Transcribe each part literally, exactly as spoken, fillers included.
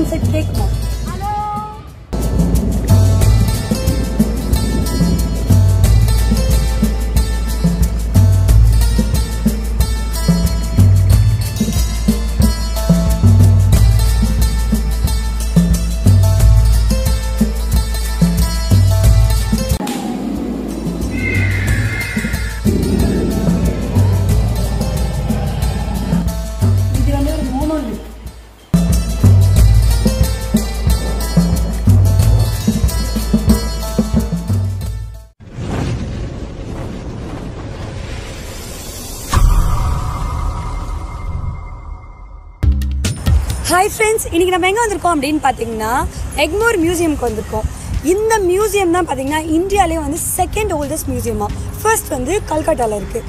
sunset at Egmore. Hello! Hi friends, இன்னைக்கு நம்ம எங்க வந்திருக்கோம் அப்படினு பாத்தீங்கன்னா எக்மோர் மியூசியம்க்கு வந்திருக்கோம். இந்த மியூசியம் தான் பாத்தீங்கன்னா இந்தியாலயே வந்து செகண்ட் ஓல்டஸ்ட் மியூசியமா. ஃபர்ஸ்ட் வந்து கல்கட்டால இருக்கு.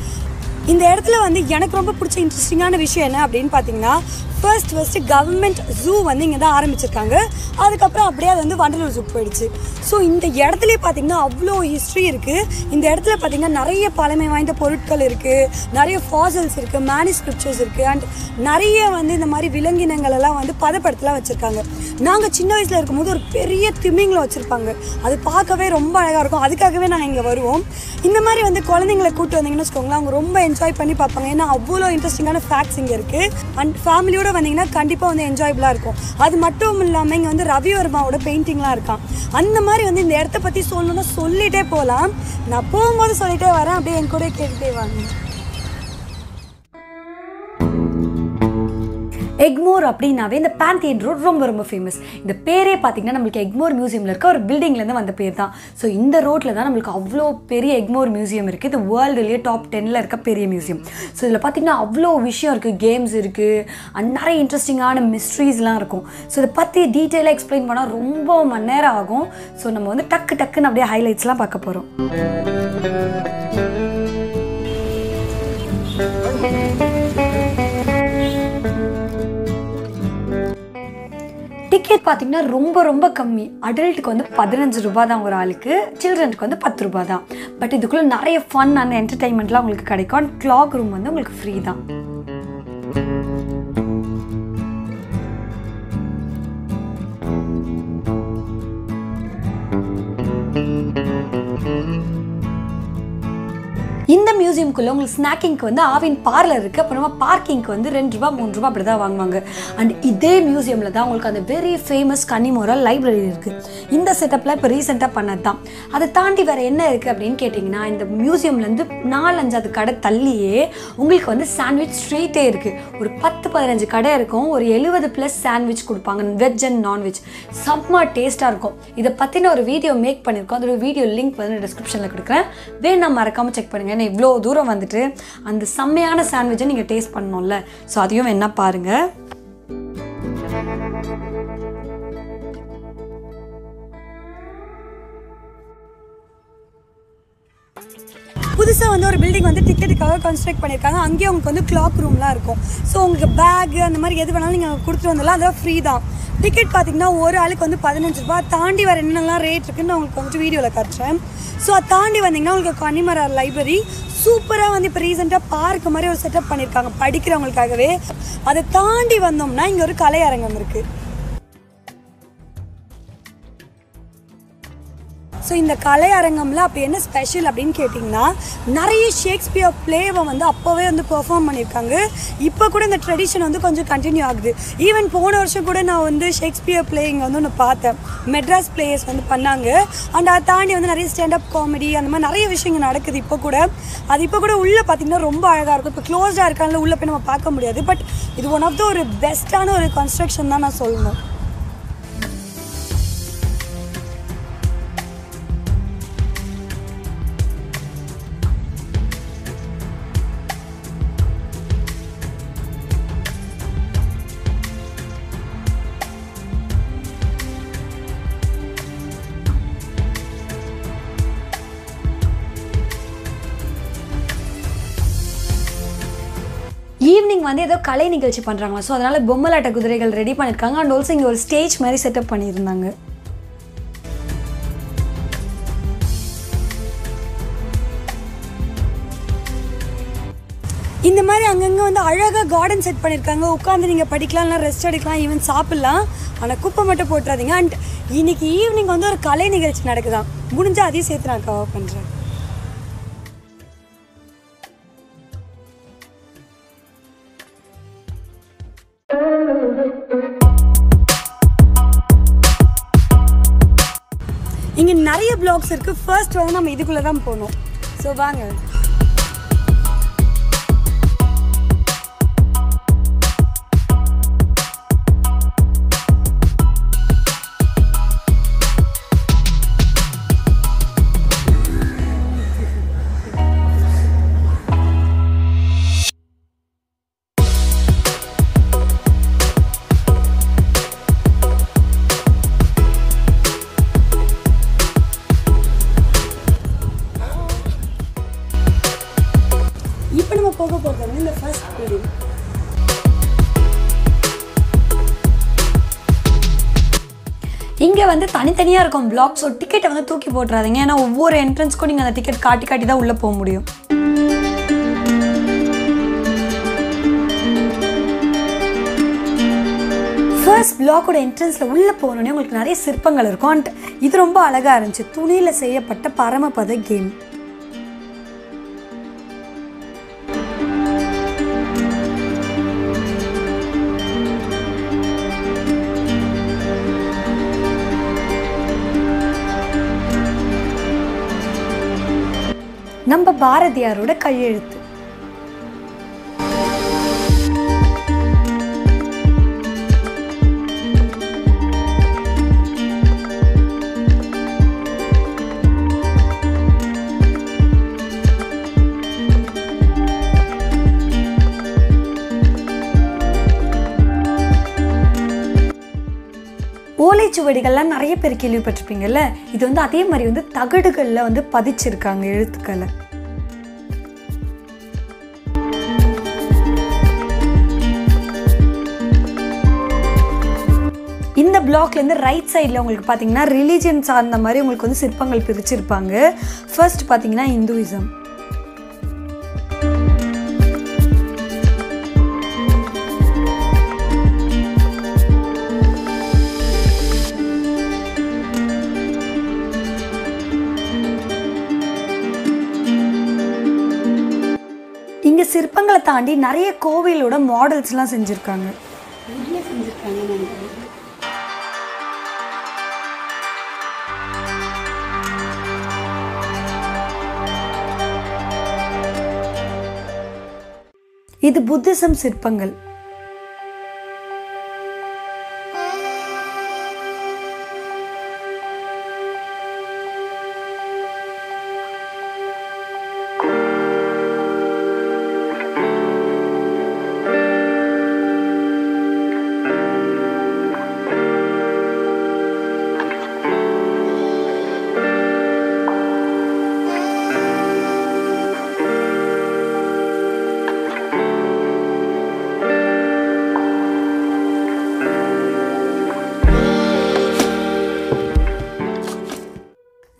இந்த இடத்துல வந்து எனக்கு ரொம்ப பிடிச்ச இன்ட்ரஸ்டிங்கான விஷயம் என்ன அப்படினு பாத்தீங்கன்னா ஃபர்ஸ்ட் ஃபர்ஸ்ட் கவர்மெண்ட் ஜூ வந்து இங்க தான் ஆரம்பிச்சிருக்காங்க. அதுக்கு அப்புறம் அப்படியே அது வந்து வண்டலூர் ஜூ போயிடுச்சு. சோ இந்த இடத்துல பாத்தீங்கன்னா அவ்வளோ ஹிஸ்டரி இருக்கு. இந்த இடத்துல பாத்தீங்கன்னா நிறைய பழமை வாய்ந்த பொருட்கள் இருக்கு, நிறைய ஃபாசில்ஸ் இருக்கு, மேனுஸ்கிரிப்ட்ஸ் இருக்கு, அண்ட் நிறைய வந்து இந்த மாதிரி விலங்கினங்கள் எல்லாம் வந்து பதப்படுத்தலாம் வச்சிருக்காங்க. நாங்க சின்ன வயசுல இருக்கும்போது ஒரு பெரிய திமிங்கலம் வச்சிருப்பாங்க, அது பார்க்கவே ரொம்ப அழகா இருக்கும். அதுக்காகவே நாங்கள் இங்கே வருவோம். இந்த மாதிரி வந்து குழந்தைங்களை கூப்பிட்டு வந்தீங்கன்னு வச்சுக்கோங்களேன், அவங்க ரொம்ப என்ஜாய் பண்ணி பார்ப்பாங்க. ஏன்னா அவ்வளோ இன்ட்ரெஸ்டிங்கான ஃபேக்ட்ஸ் இங்கே இருக்கு. அண்ட் ஃபேமிலியோட வந்தீங்கன்னா கண்டிப்பாக வந்து என்ஜாயபிளாக இருக்கும். அது மட்டும் இல்லாமல் இங்கே வந்து ரவிவர்மாவோட பெயிண்டிங்லாம் இருக்கான். அந்த மாதிரி வந்து இந்த இடத்த பற்றி சொல்லணும்னா சொல்லிகிட்டே போகலாம். நான் போகும்போது சொல்லிகிட்டே வரேன், அப்படியே என் கூட கேட்டுகிட்டே வாங்க. எக்மோர் அப்படின்னாவே இந்த பேன்தியன் ரோட் ரொம்ப ரொம்ப ஃபேமஸ். இந்த பேரே பார்த்திங்கன்னா நம்மளுக்கு எக்மோர் மியூசியமில் இருக்க ஒரு பில்டிங்லேருந்து வந்த பேர் தான். ஸோ இந்த ரோட்டில் தான் நம்மளுக்கு அவ்வளோ பெரிய எக்மோர் மியூசியம் இருக்குது. இது வேர்ல்டுலேயே டாப் டென்னில் இருக்க பெரிய மியூசியம். ஸோ இதில் பார்த்திங்கன்னா அவ்வளோ விஷயம் இருக்குது, கேம்ஸ் இருக்குது, அண்ட் நிறைய இன்ட்ரெஸ்டிங்கான மிஸ்ட்ரீஸ்லாம் இருக்கும். ஸோ இதை பற்றி டீட்டெயிலாக எக்ஸ்பிளைன் பண்ணால் ரொம்ப மணி நேரம் ஆகும். ஸோ நம்ம வந்து டக்கு டக்குன்னு அப்படியே ஹைலைட்ஸ்லாம் பார்க்க போகிறோம். டிக்கெட் பார்த்திங்கன்னா ரொம்ப ரொம்ப கம்மி. அடல்ட்டுக்கு வந்து பதினஞ்சு ரூபா தான் ஒரு ஆளுக்கு, சில்ட்ரனுக்கு வந்து பத்து ரூபா தான். பட் இதுக்குள்ளே நிறைய ஃபன் அண்ட் என்டர்டைன்மெண்ட்லாம் உங்களுக்கு கிடைக்கும். அண்ட் கிளாக் ரூம் வந்து உங்களுக்கு ஃப்ரீ தான். இந்த மியூசியம்குள்ளே உங்களுக்கு ஸ்நாக்கிங்க்கு வந்து ஆவின் பார்லர் இருக்குது. அப்புறமா பார்க்கிங்க்கு வந்து ரெண்டு ரூபா மூணு ரூபா அப்படி தான் வாங்குவாங்க. அண்ட் இதே மியூசியமில் தான் உங்களுக்கு அந்த வெரி ஃபேமஸ் கன்னிமோரா லைப்ரரி இருக்குது. இந்த செட்டப்பில் இப்போ ரீசெண்டாக பண்ணது தான். அதை தாண்டி வேறு என்ன இருக்குது அப்படின்னு கேட்டிங்கன்னா, இந்த மியூசியம்லேருந்து நாலஞ்சாவது கடை தள்ளியே உங்களுக்கு வந்து சாண்ட்விச் ஸ்ட்ரீட்டே இருக்குது. ஒரு பத்து பதினஞ்சு கடை இருக்கும். ஒரு எழுபது ப்ளஸ் சாண்ட்விச் கொடுப்பாங்க, வெஜ் அண்ட் நான்வெஜ். செம்ம டேஸ்ட்டாக இருக்கும். இதை பற்றின ஒரு வீடியோ மேக் பண்ணியிருக்கோம். அதோட வீடியோ லிங்க் வந்து டிஸ்கிரிப்ஷனில் கொடுக்குறேன். வேணா மறக்காமல் செக் பண்ணுங்கள். இவ்வளோ தூரம் வந்துட்டு அந்த செம்மையான சாண்ட்விட்சை நீங்க டேஸ்ட் பண்ணணும்ல, சோ அதையும் என்ன பாருங்க. புதுசாக வந்து ஒரு பில்டிங் வந்து டிக்கெட்டுக்காக கன்ஸ்ட்ரக்ட் பண்ணியிருக்காங்க. அங்கேயே உங்களுக்கு வந்து கிளாக் ரூம்லாம் இருக்கும். ஸோ உங்களுக்கு பேக்கு அந்த மாதிரி எது வேணாலும் நீங்கள் கொடுத்துட்டு வந்தாலும் அதெல்லாம் ஃப்ரீ தான். டிக்கெட் பார்த்திங்கன்னா ஒரு ஆளுக்கு வந்து பதினஞ்சு ரூபா. தாண்டி வர என்னெல்லாம் ரேட் இருக்குதுன்னு நான் உங்களுக்கு வந்துட்டு வீடியோவில் காட்டுறேன். ஸோ அதை தாண்டி வந்தீங்கன்னா உங்களுக்கு கொன்னமரா லைப்ரரி சூப்பராக வந்து இப்போ ரீசெண்டாக பார்க்கு மாதிரி ஒரு செட்டப் பண்ணியிருக்காங்க படிக்கிறவங்களுக்காகவே. அதை தாண்டி வந்தோம்னா இங்கே ஒரு கலையரங்கம் இருக்குது. ஸோ இந்த கலையரங்கம்ல அப்போ என்ன ஸ்பெஷல் அப்படின்னு கேட்டிங்கன்னா, நிறைய ஷேக்ஸ்பியர் பிளேவை வந்து அப்போவே வந்து பெர்ஃபார்ம் பண்ணியிருக்காங்க. இப்போ கூட இந்த ட்ரெடிஷன் வந்து கொஞ்சம் கண்டினியூ ஆகுது. ஈவன் போன வருஷம் கூட நான் வந்து ஷேக்ஸ்பியர் பிளே இங்கே வந்து ஒன்று பார்த்தேன். மெட்ராஸ் பிளேயர்ஸ் வந்து பண்ணாங்க. அண்ட் அதை தாண்டி வந்து நிறைய ஸ்டாண்டப் காமெடி அந்த மாதிரி நிறைய விஷயங்கள் நடக்குது இப்போ கூட. அது இப்போ கூட உள்ளே பார்த்திங்கன்னா ரொம்ப அழகாக இருக்கும். இப்போ க்ளோஸ்டாக இருக்காங்கள உள்ளே போய் நம்ம பார்க்க முடியாது. பட் இது ஒன் ஆஃப் த ஒரு பெஸ்ட்டான ஒரு கன்ஸ்ட்ரக்ஷன் தான் நான் சொல்லணும். ஈவினிங் வந்து ஏதோ கலை நிகழ்ச்சி பண்ணுறாங்களா, ஸோ அதனால் பொம்மலாட்ட குதிரைகள் ரெடி பண்ணியிருக்காங்க. அண்ட் ஆல்சோ இங்கே ஒரு ஸ்டேஜ் மாதிரி செட்டப் பண்ணியிருந்தாங்க. இந்த மாதிரி அங்கங்கே வந்து அழகாக கார்டன் செட் பண்ணியிருக்காங்க. உட்காந்து நீங்கள் படிக்கலாம், ரெஸ்ட் எடுக்கலாம், ஈவன் சாப்பிட்லாம். ஆனால் குப்பை மட்டும் போட்டுறாதீங்க. அண்ட் இன்றைக்கி ஈவினிங் வந்து ஒரு கலை நிகழ்ச்சி நடக்குதான், முடிஞ்சால் அதையும் சேர்த்து நான் கவர் பண்ணுறேன். இங்கே நிறைய பிளாக்ஸ் இருக்குது. ஃபர்ஸ்ட் வந்து நம்ம இதுக்குள்ளே தான் போகணும். ஸோ வாங்க. இங்கே வந்து தனித்தனியாக இருக்கும் பிளாக். ஸோ டிக்கெட்டை வந்து தூக்கி போட்டுறாதீங்க, ஏன்னா ஒவ்வொரு என்ட்ரன்ஸ்க்கும் நீங்கள் அந்த டிக்கெட் காட்டி காட்டி தான் உள்ளே போக முடியும். ஃபர்ஸ்ட் பிளாக்கோட என்ட்ரன்ஸில் உள்ளே போகணுன்னே உங்களுக்கு நிறைய சிற்பங்கள் இருக்கும். அண்ட் இது ரொம்ப அழகாக இருந்துச்சு, துணியில் செய்யப்பட்ட பரமபத கேம். நம்ம பாரதியாரோட கையெழுத்து. ஓலைச்சுவடிகள்லாம் நிறைய பேர் கேள்விப்பட்டிருப்பீங்கல்ல, இது வந்து அதே மாதிரி வந்து தகடுகளில் வந்து பதிச்சிருக்காங்க எழுத்துக்களை. இந்த பிளாக்லேருந்து ரைட் சைடில் உங்களுக்கு பார்த்தீங்கன்னா ரிலீஜியன் சார்ந்த மாதிரி உங்களுக்கு வந்து சிற்பங்கள் பிரிச்சிருப்பாங்க. ஃபர்ஸ்ட் பார்த்தீங்கன்னா ஹிந்துவிசம். இங்கே சிற்பங்களை தாண்டி நிறைய கோவிலோட மாடல்ஸ்லாம் செஞ்சுருக்காங்க. இது புத்திசம் சிற்பங்கள்.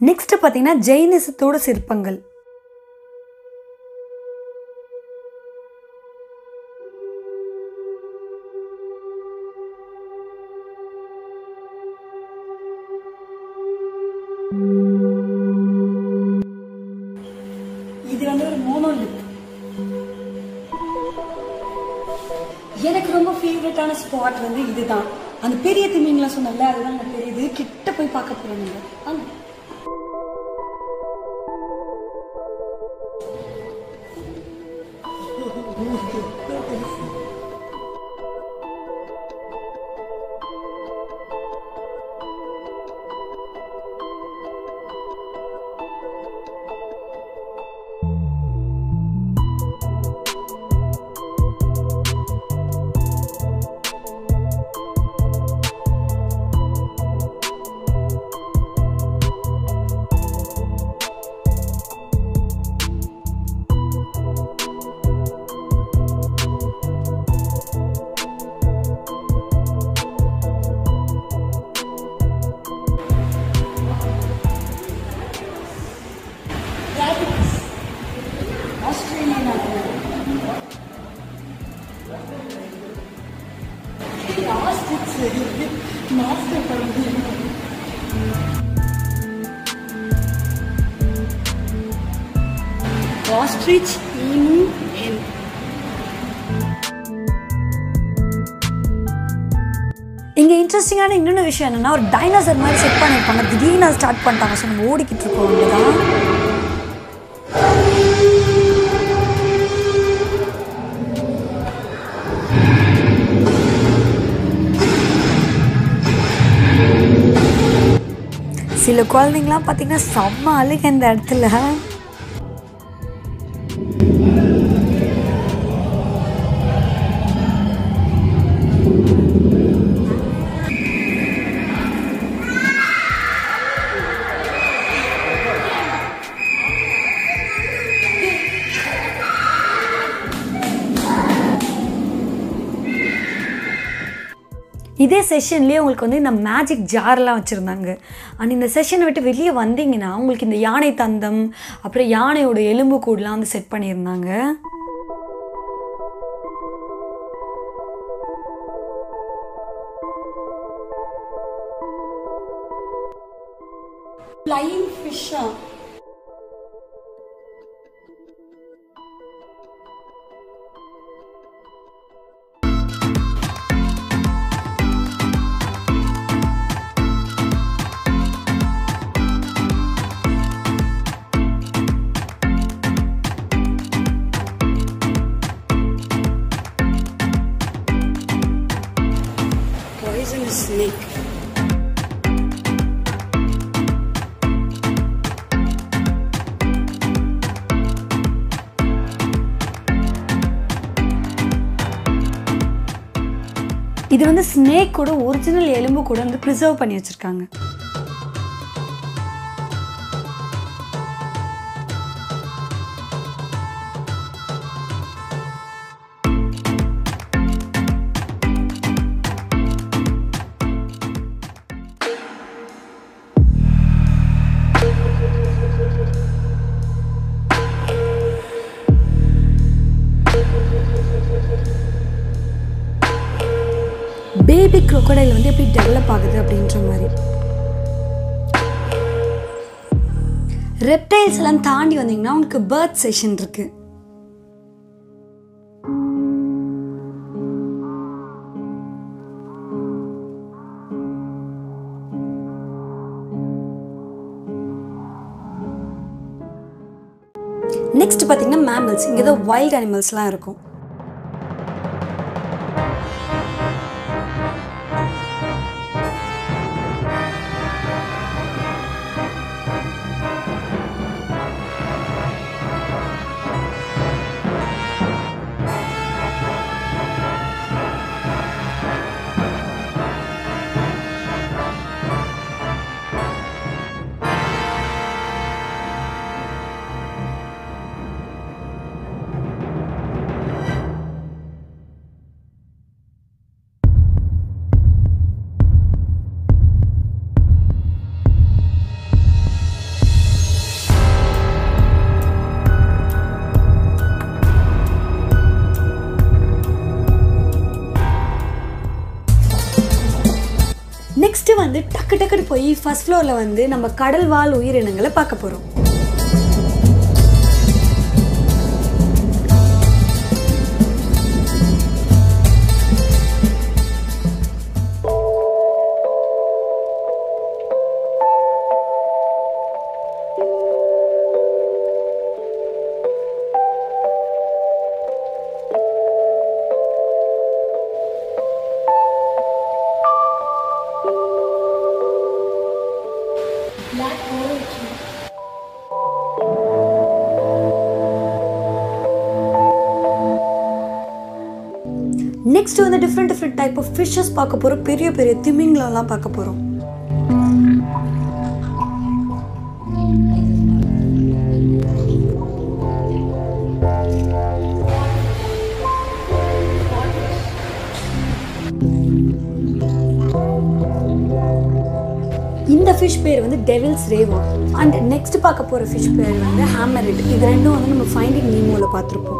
நெக்ஸ்ட் பார்த்தீங்கன்னா ஜெயினிசத்தோட சிற்பங்கள். இது வந்து ஒரு மோனோலித். எனக்கு ரொம்ப ஃபேவரட்டான ஸ்பாட் வந்து இதுதான். அந்த பெரிய திமிங்கலாம் சொன்னல, அதுதான் எனக்கு தெரியுது. கிட்ட போய் பார்க்க போறேன். Ostrich, emu, and இங்க இன்ட்ரஸ்டிங்கான இன்னொரு விஷயம் என்னன்னா ஒரு டைனோசர் மாதிரி செட் பண்ணிருப்பாங்க திடீர்னு ஸ்டார்ட் பண்ணிட்டாங்க சோ நம்ம ஓடிக்கிட்டு இருக்கோம் இல்லையா சில குழந்தைங்களாம் பார்த்தீங்கன்னா செம்ம அழுக இந்த இடத்துல இதே செஷன்லேயே உங்களுக்கு வந்து இந்த மேஜிக் ஜார்லாம் வச்சுருந்தாங்க அண்ட் இந்த செஷனை விட்டு வெளியே வந்தீங்கன்னா உங்களுக்கு இந்த யானை தந்தம் அப்புறம் யானையோட எலும்பு கூடலாம் வந்து செட் பண்ணியிருந்தாங்க ஃப்ளையிங் ஃபிஷ்ஷா இது வந்து ஸ்னேக் கூட ஒரிஜினல் எலும்பு கூட வந்து பிரிசர்வ் பண்ணி வச்சிருக்காங்க பேபி குரோக்கடைல் வந்து எப்படி டெவலப் ஆகுது அப்படின்ற மாதிரி ரெப்டைல்ஸ் எல்லாம் தாண்டி வந்தீங்கன்னா உங்களுக்கு பேர்த் செஷன் இருக்கு நெக்ஸ்ட் பார்த்தீங்கன்னா மேமல்ஸ் இங்கே தான் வைல்ட் அனிமல்ஸ்லாம் இருக்கும் நெக்ஸ்ட் வந்து டக்கு டக்குன்னு போய் ஃபர்ஸ்ட் ஃப்ளோர்ல வந்து நம்ம கடல் வாழ் உயிரினங்களை பார்க்க போறோம் நெக்ஸ்ட் வந்து different different type of fishes பார்க்க போகிறோம் பெரிய பெரிய திமிங்கலம்லாம் பார்க்க போகிறோம் இந்த ஃபிஷ் பேர் வந்து டெவில்ஸ் ரேவா அண்ட் நெக்ஸ்ட் பார்க்க போகிற ஃபிஷ் பேர் வந்து ஹாமரிட் இது ரெண்டும் வந்து நம்ம ஃபைண்டிங் நீமோவில் பார்த்துருப்போம்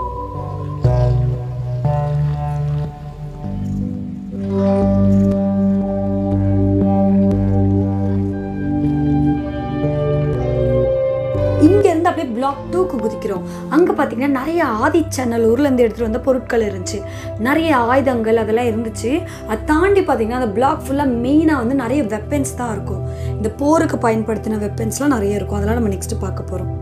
Block two Kugutikro. Anga Patina, Naria Adi Channel Urland through the Portcoloranchi. Naria Aidangal Adala Irunchi, a Tandi Patina, the block full of Mina and the Naria weapons Tharko. The poor Kapine Patina weapons on Naria Kodala next to Pakapur.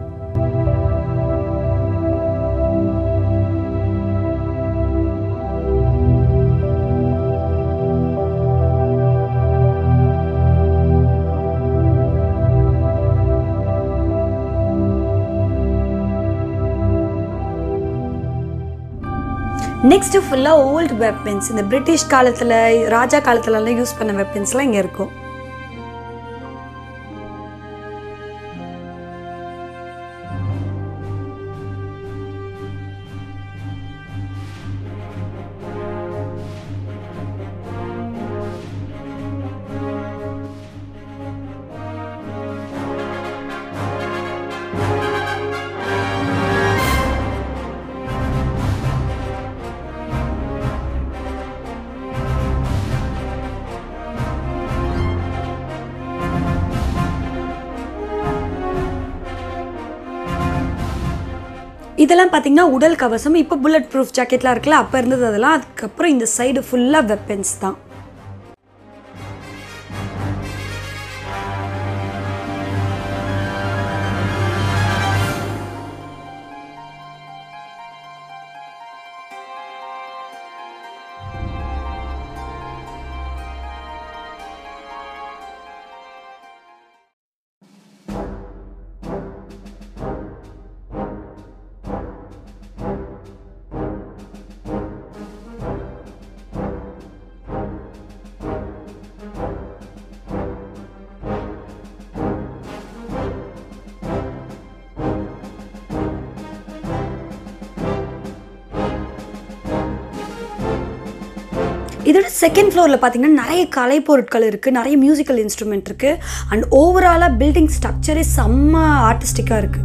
Next full old weapons in the British காலத்துல ராஜா காலத்துல use பண்ண வெப்பன்ஸ்லாம் இங்க இருக்கும். இதெல்லாம் பாத்தீங்கன்னா உடல் கவசம் இப்போ புல்லட் ப்ரூஃப் ஜாக்கெட்ல இருக்குல அப்ப இருந்தது அதெல்லாம் அதுக்கு அப்புறம் இந்த சைடு ஃபுல்லா வெப்பன்ஸ் தான் இதோட செகண்ட் ஃப்ளோர்ல பாத்தீங்கன்னா நிறைய கலை பொருட்கள் இருக்கு நிறைய மியூசிக்கல் இன்ஸ்ட்ருமென்ட் இருக்கு and overall a building structure is செம்ம ஆர்ட்டிஸ்டிக்கா இருக்கு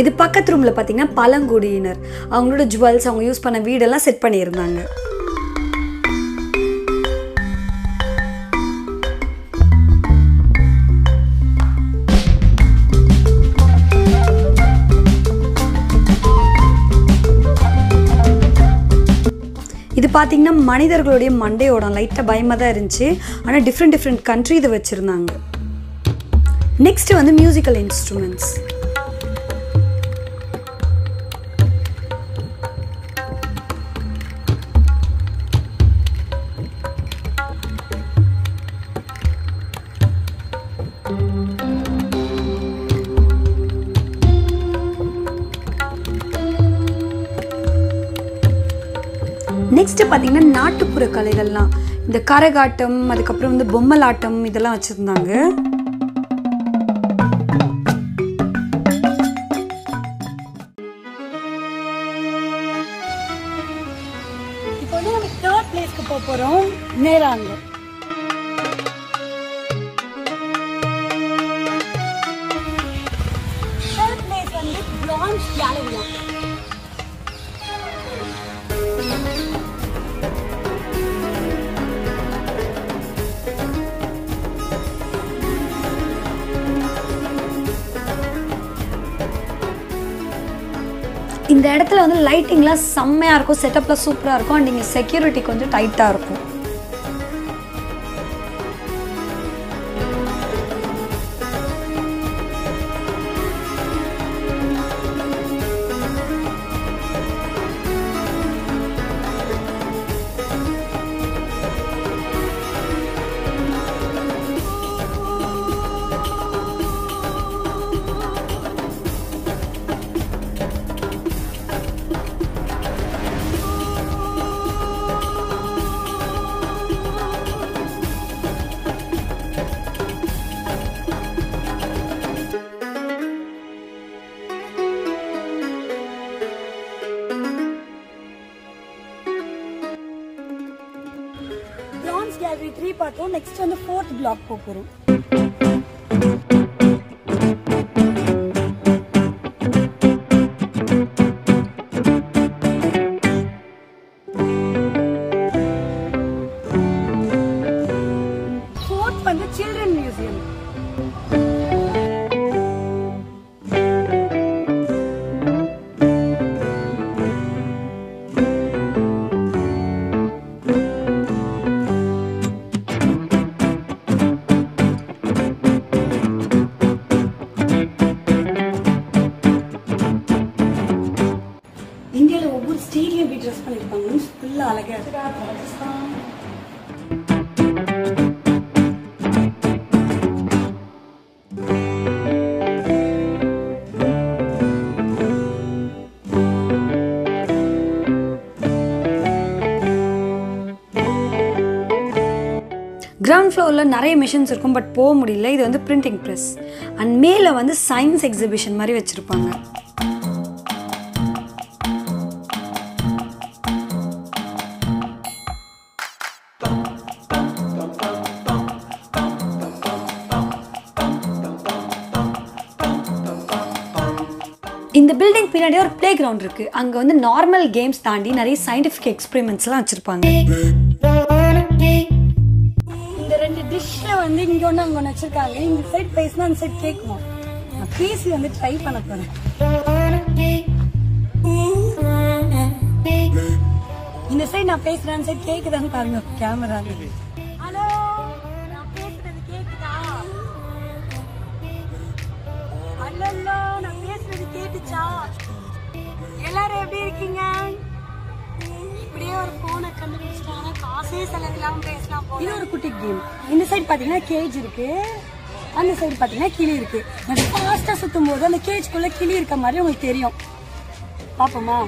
இது பக்கத்து ரூம்ல பாத்தீங்கன்னா பழங்குடியினர் அவங்களோட ஜுவல்ஸ் அவங்க யூஸ் பண்ண வீடெல்லாம் செட் பண்ணி இருந்தாங்க இது பாத்தீங்கன்னா மனிதர்களுடைய மண்டையோட லைட்டா பயமா தான் இருந்துச்சு ஆனா டிஃபரண்ட் டிஃபரண்ட் கண்ட்ரி இது வச்சிருந்தாங்க நெக்ஸ்ட் வந்து மியூசிக்கல் இன்ஸ்ட்ருமென்ட்ஸ் Next பாத்தீங்கன்னா நாட்டுப்புற கலைகள்லாம் இந்த கரகாட்டம் அதுக்கு அப்புறம் வந்து பொம்மலாட்டம் இதெல்லாம் வச்சிருந்தாங்க இப்போ வந்து நம்ம third place க்கு போக போறோம் நேராங்க third place வந்து bronze gallery இந்த இடத்துல வந்து லைட்டிங்லாம் செம்மையா இருக்கும் செட்டப்ல சூப்பரா இருக்கும் and இங்க செக்யூரிட்டி கொஞ்சம் டைட்டா இருக்கும் three part row, next on the fourth block Pokuru. Fourth one, the Children Museum. Ground floor la nariya machines irukum but po mudiyala idu vandu printing press and mele vandu science exhibition mari vechirupanga. In the building pinadi or playground irukku anga vandu normal games taandi nariya scientific experiments la vechirupanga. I am going to try this side face and side cake. Please try it. This side I face and side cake. Camera. Hello! I face and cake. Hello! I face and cake. Everyone, how are you? இது ஒரு குட்டி game. இந்த side பாத்தீங்கன்னா gauge இருக்கு, அந்த side பாத்தீங்கன்னா கிளி இருக்கு. நம்ம ஃபாஸ்டா சுத்தும் போது அந்த கேஜ்க்குள்ள கிளி இருக்க மாதிரி உங்களுக்கு தெரியும். பாப்போமா?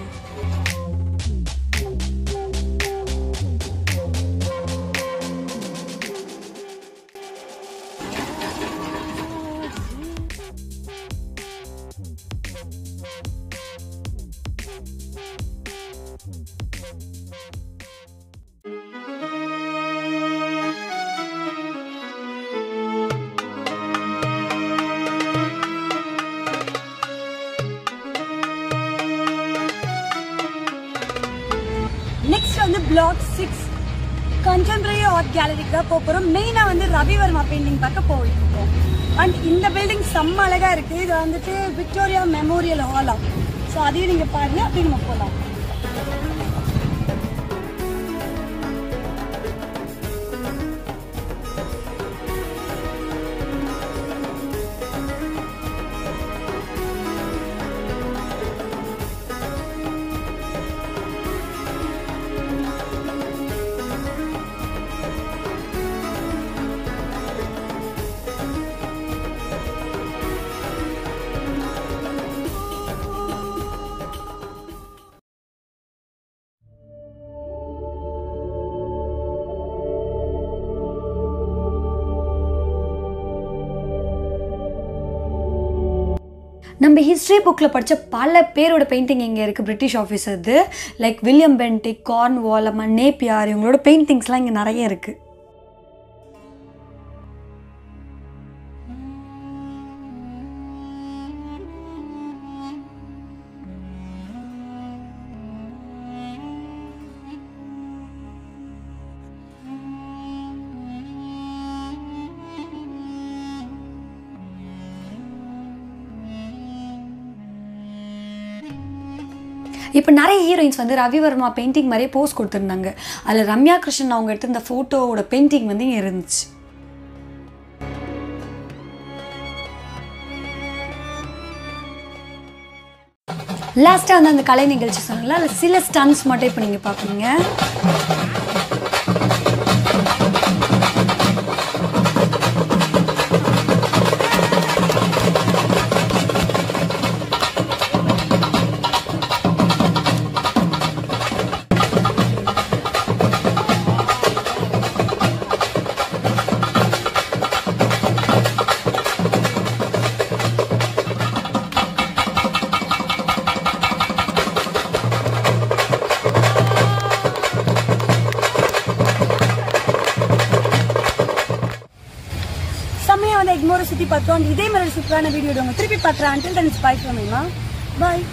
Block six, Contemporary Art Gallery. Main is Ravi Verma painting. And in the building, this is Victoria Memorial Hall. So, that's you can see. நம்ம ஹிஸ்ட்ரி புக்கில் படித்த பல பேரோட பெயிண்டிங் இங்கே இருக்குது. பிரிட்டிஷ் ஆஃபீஸர்து like William Bentinck, Cornwall, Napier, இவங்களோட பெயிண்டிங்ஸ்லாம் இங்கே நிறைய இருக்குது. இப்போ நிறைய ஹீரோயின்ஸ் வந்து ரவிவர்மா பெயிண்டிங் மாதிரியே போஸ்ட் கொடுத்துருந்தாங்க. அதில் ரம்யா கிருஷ்ணன் அவங்க எடுத்து இந்த ஃபோட்டோவோட பெயிண்டிங் வந்து இங்கே இருந்துச்சு. லாஸ்ட்டாக வந்து அந்த கலை நிகழ்ச்சி சொன்னாங்களா, அதில் சில ஸ்டன்ஸ் மட்டும் இப்போ நீங்கள் பார்க்குறீங்க. Egmore சுத்தி பார்த்தோம். இதே மாதிரி சூப்பரான வீடியோ உங்களுக்கு திருப்பி பார்க்குறேன். Until then, it's bye from me, ma. Bye.